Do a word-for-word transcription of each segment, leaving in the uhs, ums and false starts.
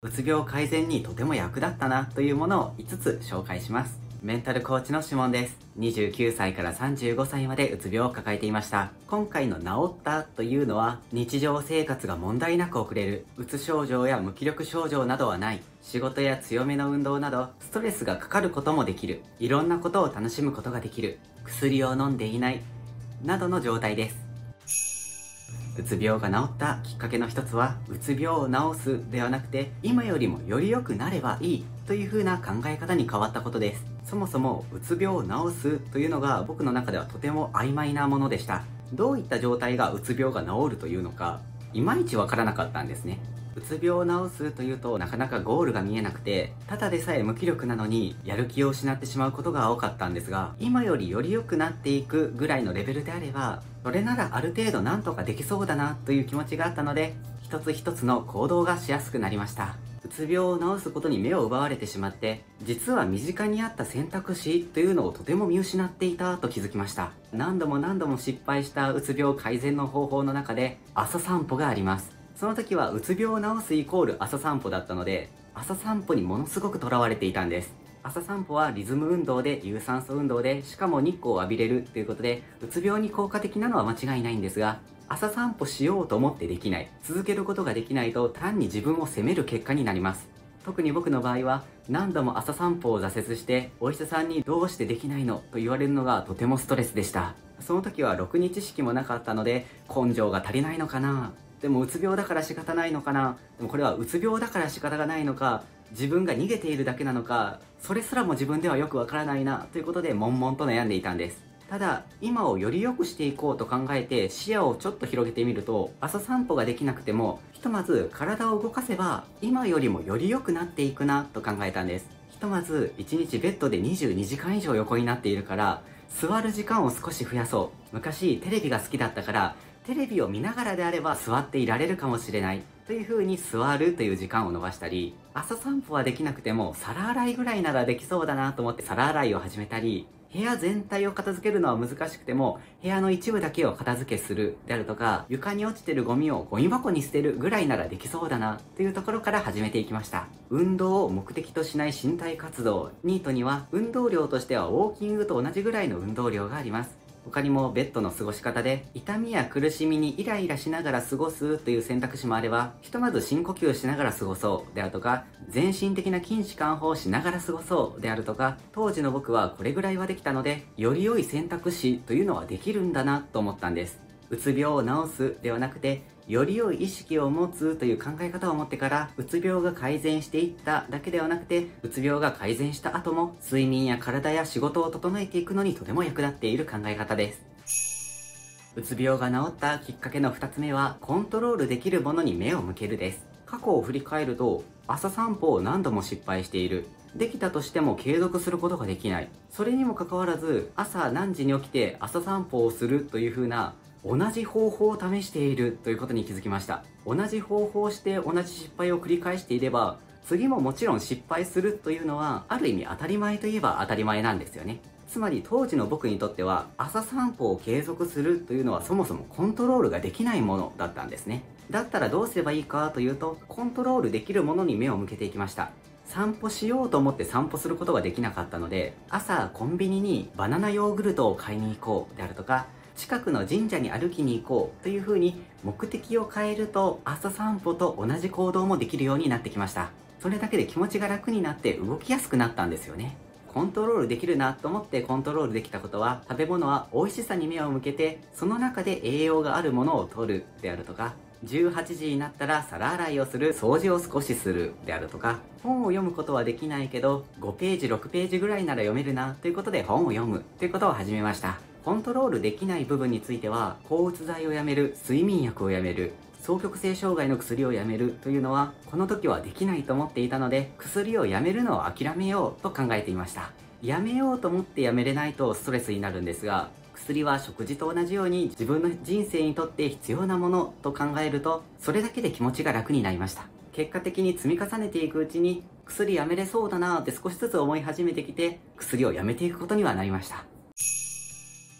うつ病改善にとても役立ったなというものをいつつ紹介します。メンタルコーチのシモンです。にじゅうきゅうさいからさんじゅうごさいまでうつ病を抱えていました。今回の治ったというのは、日常生活が問題なく送れる、うつ症状や無気力症状などはない、仕事や強めの運動などストレスがかかることもできる、いろんなことを楽しむことができる、薬を飲んでいないなどの状態です。うつ病が治ったきっかけの一つは、うつ病を治すではなくて、今よりもより良くなればいいという風な考え方に変わったことです。そもそもうつ病を治すというのが僕の中ではとても曖昧なものでした。どういった状態がうつ病が治るというのか、いまいちわからなかったんですね。うつ病を治すというとなかなかゴールが見えなくて、ただでさえ無気力なのにやる気を失ってしまうことが多かったんですが、今よりより良くなっていくぐらいのレベルであれば、それならある程度なんとかできそうだなという気持ちがあったので、一つ一つの行動がしやすくなりました。うつ病を治すことに目を奪われてしまって、実は身近にあった選択肢というのをとても見失っていたと気づきました。何度も何度も失敗したうつ病改善の方法の中で朝散歩があります。その時はうつ病を治すイコール朝散歩だったので、朝散歩にものすごくとらわれていたんです。朝散歩はリズム運動で有酸素運動で、しかも日光を浴びれるということで、うつ病に効果的なのは間違いないんですが、朝散歩しようと思ってできない、続けることができないと単に自分を責める結果になります。特に僕の場合は、何度も朝散歩を挫折して、お医者さんにどうしてできないのと言われるのがとてもストレスでした。その時はろくに知識もなかったので、根性が足りないのかな、でもうつ病だから仕方ないのかな、でもこれはうつ病だから仕方がないのか、自分が逃げているだけなのか、それすらも自分ではよくわからないなということで、悶々と悩んでいたんです。ただ今をより良くしていこうと考えて、視野をちょっと広げてみると、朝散歩ができなくてもひとまず体を動かせば今よりもより良くなっていくなと考えたんです。ひとまずいちにちベッドでにじゅうにじかん以上横になっているから、座る時間を少し増やそう。昔テレビが好きだったから、テレビを見ながらであれば座っていられるかもしれないという風に座るという時間を伸ばしたり、朝散歩はできなくても皿洗いぐらいならできそうだなと思って皿洗いを始めたり、部屋全体を片付けるのは難しくても部屋の一部だけを片付けするであるとか、床に落ちてるゴミをゴミ箱に捨てるぐらいならできそうだなというところから始めていきました。運動を目的としない身体活動、ニートには運動量としてはウォーキングと同じぐらいの運動量があります。他にもベッドの過ごし方で、痛みや苦しみにイライラしながら過ごすという選択肢もあれば、ひとまず深呼吸しながら過ごそうであるとか、全身的な筋弛緩法をしながら過ごそうであるとか、当時の僕はこれぐらいはできたので、より良い選択肢というのはできるんだなと思ったんです。うつ病を治すではなくて、より良い意識を持つという考え方を持ってから、うつ病が改善していっただけではなくて、うつ病が改善した後も睡眠や体や仕事を整えていくのにとても役立っている考え方です。うつ病が治ったきっかけのふたつめは、コントロールできるものに目を向けるです。過去を振り返ると、朝散歩を何度も失敗している、できたとしても継続することができない、それにもかかわらず朝何時に起きて朝散歩をするという風な同じ方法を試しているということに気づきました。同じ方法をして同じ失敗を繰り返していれば、次ももちろん失敗するというのはある意味当たり前といえば当たり前なんですよね。つまり当時の僕にとっては、朝散歩を継続するというのはそもそもコントロールができないものだったんですね。だったらどうすればいいかというと、コントロールできるものに目を向けていきました。散歩しようと思って散歩することができなかったので、朝コンビニにバナナヨーグルトを買いに行こうであるとか、近くの神社に歩きに行こうというふうに目的を変えると、朝散歩と同じ行動もできるようになってきました。それだけで気持ちが楽になって動きやすくなったんですよね。コントロールできるなと思ってコントロールできたことは、食べ物は美味しさに目を向けてその中で栄養があるものを取るであるとか、じゅうはちじになったら皿洗いをする、掃除を少しするであるとか、本を読むことはできないけどごページろくページぐらいなら読めるなということで本を読むということを始めました。コントロールできない部分については、抗うつ剤をやめる、睡眠薬をやめる、双極性障害の薬をやめるというのはこの時はできないと思っていたので、薬をやめるのを諦めようと考えていました。やめようと思ってやめれないとストレスになるんですが、薬は食事と同じように自分の人生にとって必要なものと考えると、それだけで気持ちが楽になりました。結果的に積み重ねていくうちに、薬やめれそうだなって少しずつ思い始めてきて、薬をやめていくことにはなりました。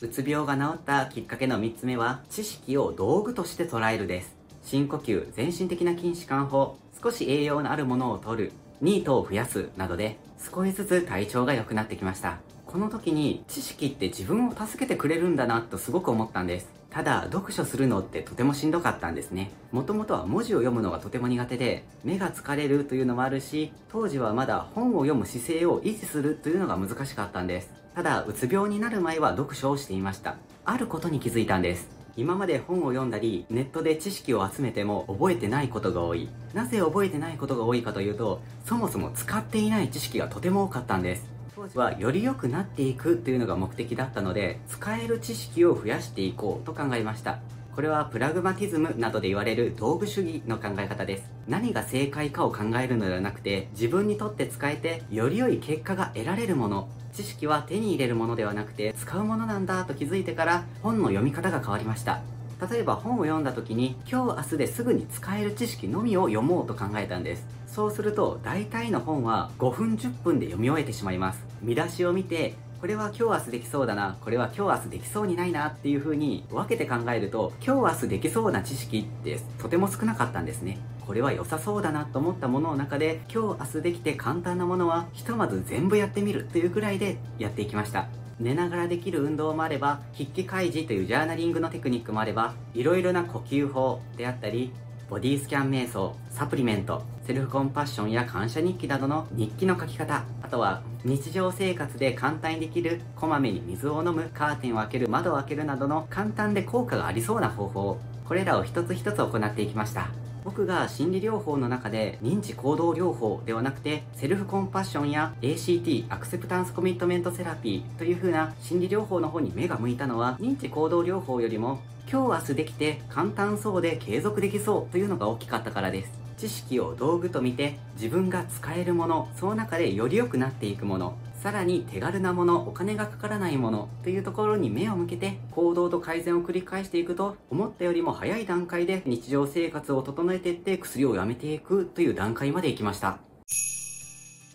うつ病が治ったきっかけのみっつめは、知識を道具として捉えるです。深呼吸、全身的な筋弛緩法、少し栄養のあるものを摂る、ニートを増やすなどで少しずつ体調が良くなってきました。この時に知識って自分を助けてくれるんだなとすごく思ったんです。ただ読書するのってとてもしんどかったんですね。もともとは文字を読むのがとても苦手で、目が疲れるというのもあるし、当時はまだ本を読む姿勢を維持するというのが難しかったんです。ただうつ病になる前は読書をしていました。あることに気づいたんです。今まで本を読んだりネットで知識を集めても覚えてないことが多い。なぜ覚えてないことが多いかというと、そもそも使っていない知識がとても多かったんです。当時はより良くなっていくというのが目的だったので、使える知識を増やしていこうと考えました。これはプラグマティズムなどで言われる道具主義の考え方です。何が正解かを考えるのではなくて、自分にとって使えてより良い結果が得られるもの、知識は手に入れるものではなくて使うものなんだと気づいてから、本の読み方が変わりました。例えば本を読んだ時に、今日明日ですぐに使える知識のみを読もうと考えたんです。そうすると大体の本はごふんじゅっぷんで読み終えてしまいます。見出しを見て、これは今日明日できそうだな、これは今日明日できそうにないなっていう風に分けて考えると、今日明日できそうな知識ってとても少なかったんですね。これは良さそうだなと思ったものの中で、今日明日できて簡単なものはひとまず全部やってみるというくらいでやっていきました。寝ながらできる運動もあれば、筆記開示というジャーナリングのテクニックもあれば、いろいろな呼吸法であったり、ボディスキャン瞑想、サプリメント、セルフコンパッションや感謝日記などの日記の書き方、あとは日常生活で簡単にできるこまめに水を飲む、カーテンを開ける、窓を開けるなどの簡単で効果がありそうな方法、これらを一つ一つ行っていきました。僕が心理療法の中で認知行動療法ではなくて、セルフコンパッションや エーシーティー アクセプタンスコミットメントセラピーという風な心理療法の方に目が向いたのは、認知行動療法よりも今日明日できて簡単そうで継続できそうというのが大きかったからです。知識を道具と見て、自分が使えるもの、その中でより良くなっていくもの、さらに手軽なもの、お金がかからないものというところに目を向けて、行動と改善を繰り返していくと、思ったよりも早い段階で日常生活を整えていって、薬をやめていくという段階まで行きました。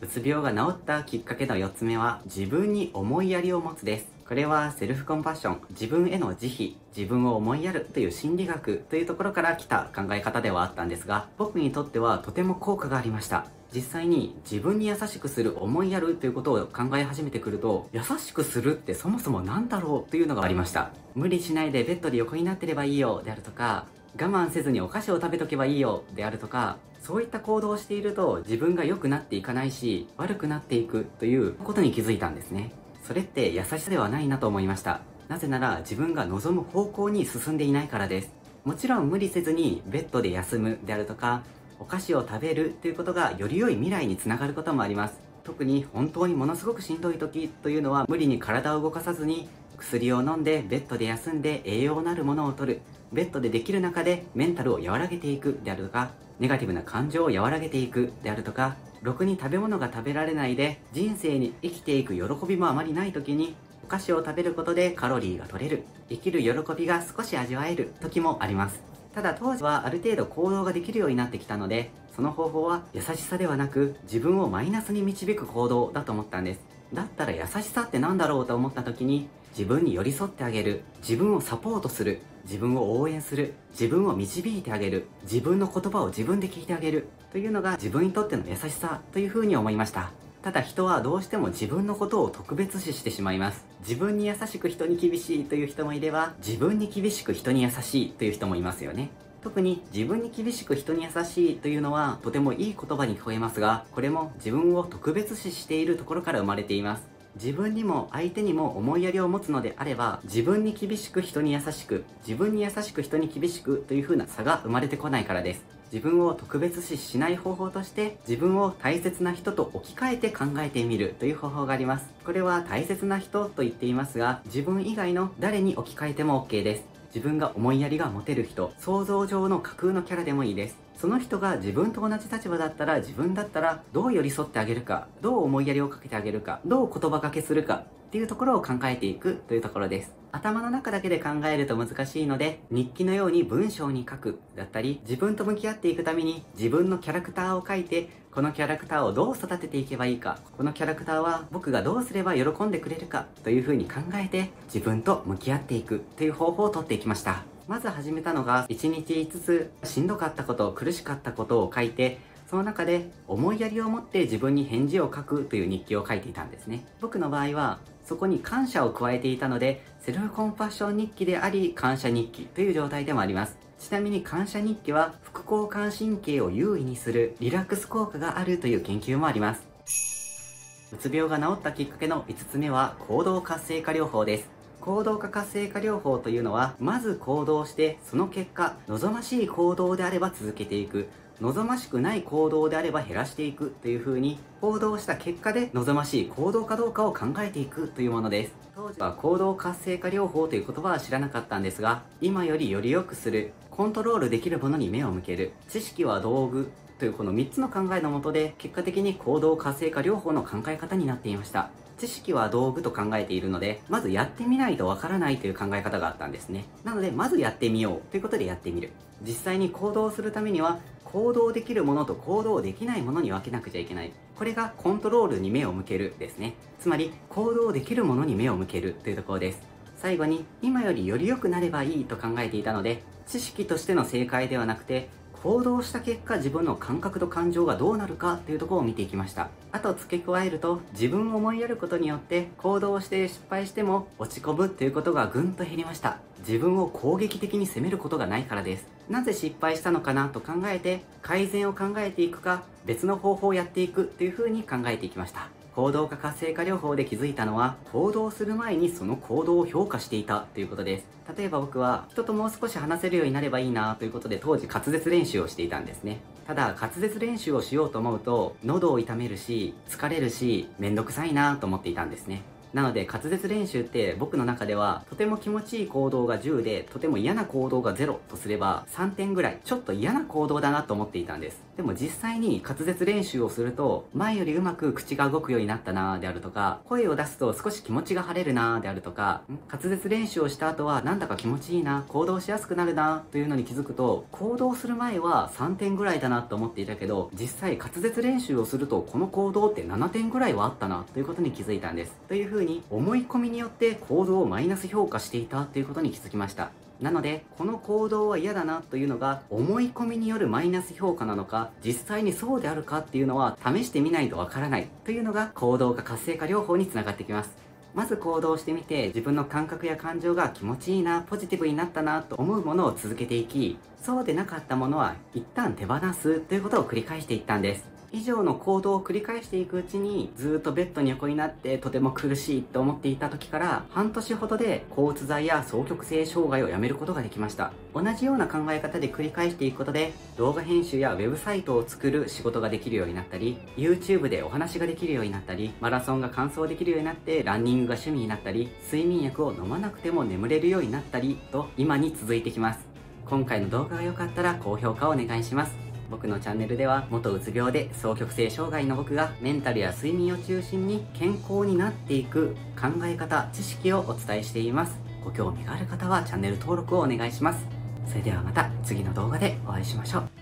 うつ病が治ったきっかけのよっつめは、自分に思いやりを持つです。これはセルフコンパッション、自分への慈悲、自分を思いやるという心理学というところから来た考え方ではあったんですが、僕にとってはとても効果がありました。実際に自分に優しくする、思いやるということを考え始めてくると、優しくするってそもそも何だろうというのがありました。無理しないでベッドで横になってればいいよであるとか、我慢せずにお菓子を食べとけばいいよであるとか、そういった行動をしていると自分が良くなっていかないし、悪くなっていくということに気づいたんですね。それって優しさではないなと思いました。なぜなら自分が望む方向に進んでいないからです。もちろん無理せずにベッドで休むであるとか、お菓子を食べるということがより良い未来につながることもあります。特に本当にものすごくしんどい時というのは、無理に体を動かさずに薬を飲んでベッドで休んで栄養のあるものを摂る、ベッドでできる中でメンタルを和らげていくであるとか、ネガティブな感情を和らげていくであるとか、ろくに食べ物が食べられないで人生に生きていく喜びもあまりない時に、お菓子を食べることでカロリーが摂れる、生きる喜びが少し味わえる時もあります。ただ当時はある程度行動ができるようになってきたので、その方法は優しさではなく、自分をマイナスに導く行動だと思ったんです。だったら優しさってなんだろうと思った時に、自分に寄り添ってあげる、自分をサポートする、自分を応援する、自分を導いてあげる、自分の言葉を自分で聞いてあげるというのが自分にとっての優しさというふうに思いました。ただ人はどうしても自分のことを特別視してしまいます。自分に優しく人に厳しいという人もいれば、自分に厳しく人に優しいという人もいますよね。特に自分に厳しく人に優しいというのはとてもいい言葉に聞こえますが、これも自分を特別視しているところから生まれています。自分にも相手にも思いやりを持つのであれば、自分に厳しく人に優しく、自分に優しく人に厳しくという風な差が生まれてこないからです。自分を特別視しない方法として、自分を大切な人と置き換えて考えてみるという方法があります。これは大切な人と言っていますが、自分以外の誰に置き換えても オーケー です。自分が思いやりが持てる人、想像上の架空のキャラでもいいです。その人が自分と同じ立場だったら、自分だったらどう寄り添ってあげるか、どう思いやりをかけてあげるか、どう言葉かけするかっていうところを考えていくというところです。頭の中だけで考えると難しいので、日記のように文章に書くだったり、自分と向き合っていくために自分のキャラクターを書いて、このキャラクターをどう育てていけばいいか、このキャラクターは僕がどうすれば喜んでくれるかというふうに考えて、自分と向き合っていくという方法をとっていきました。まず始めたのが、いちにちいつつしんどかったこと、苦しかったことを書いて、その中で思いやりを持って自分に返事を書くという日記を書いていたんですね。僕の場合はそこに感謝を加えていたので、セルフコンパッション日記であり感謝日記という状態でもあります。ちなみに感謝日記は副交感神経を優位にするリラックス効果があるという研究もあります。うつ病が治ったきっかけのいつつめは行動活性化療法です。行動化活性化療法というのは、まず行動してその結果望ましい行動であれば続けていく、望ましくない行動であれば減らしていくというふうに、行動した結果で望ましい行動かどうかを考えていくというものです。当時は行動活性化療法という言葉は知らなかったんですが、今よりより良くする、コントロールできるものに目を向ける、知識は道具というこのみっつの考えのもとで、結果的に行動活性化療法の考え方になっていました。知識は道具と考えているので、まずやってみないとわからないという考え方があったんですね。なのでまずやってみようということでやってみる。実際に行動するためには、行動できるものと行動できないものに分けなくちゃいけない。これがコントロールに目を向けるですね。つまり行動できるものに目を向けるというところです。最後に今よりより良くなればいいと考えていたので、知識としての正解ではなくて、行動した結果自分の感覚と感情がどうなるかというところを見ていきました。あと付け加えると、自分を思いやることによって行動して失敗しても落ち込むということがぐんと減りました。自分を攻撃的に責めることがないからです。なぜ失敗したのかなと考えて、改善を考えていくか別の方法をやっていくというふうに考えていきました。行動化活性化療法で気づいたのは、行動する前にその行動を評価していたということです。例えば僕は人ともう少し話せるようになればいいなということで、当時滑舌練習をしていたんですね。ただ滑舌練習をしようと思うと喉を痛めるし疲れるしめんどくさいなと思っていたんですね。なので滑舌練習って僕の中では、とても気持ちいい行動がじゅうで、とても嫌な行動がゼロとすればさんてんぐらい、ちょっと嫌な行動だなと思っていたんです。でも実際に滑舌練習をすると、前よりうまく口が動くようになったなーであるとか、声を出すと少し気持ちが晴れるなーであるとか、滑舌練習をした後はなんだか気持ちいいな、行動しやすくなるなーというのに気づくと、行動する前はさんてんぐらいだなと思っていたけど、実際滑舌練習をするとこの行動ってななてんぐらいはあったなということに気づいたんです。というふうにに思い込みによって行動をマイナス評価していたということに気づきました。なのでこの行動は嫌だなというのが思い込みによるマイナス評価なのか、実際にそうであるかっていうのは試してみないとわからないというのが行動化活性化療法につながってきます。まず行動してみて、自分の感覚や感情が気持ちいいな、ポジティブになったなと思うものを続けていき、そうでなかったものは一旦手放すということを繰り返していったんです。以上の行動を繰り返していくうちに、ずっとベッドに横になってとても苦しいと思っていた時から半年ほどで交通剤や双極性障害をやめることができました。同じような考え方で繰り返していくことで、動画編集やウェブサイトを作る仕事ができるようになったり、 YouTube でお話ができるようになったり、マラソンが完走できるようになって、ランニングが趣味になったり、睡眠薬を飲まなくても眠れるようになったりと、今に続いてきます。今回の動画が良かったら高評価をお願いします。僕のチャンネルでは、元うつ病で双極性障害の僕がメンタルや睡眠を中心に健康になっていく考え方、知識をお伝えしています。ご興味がある方はチャンネル登録をお願いします。それではまた次の動画でお会いしましょう。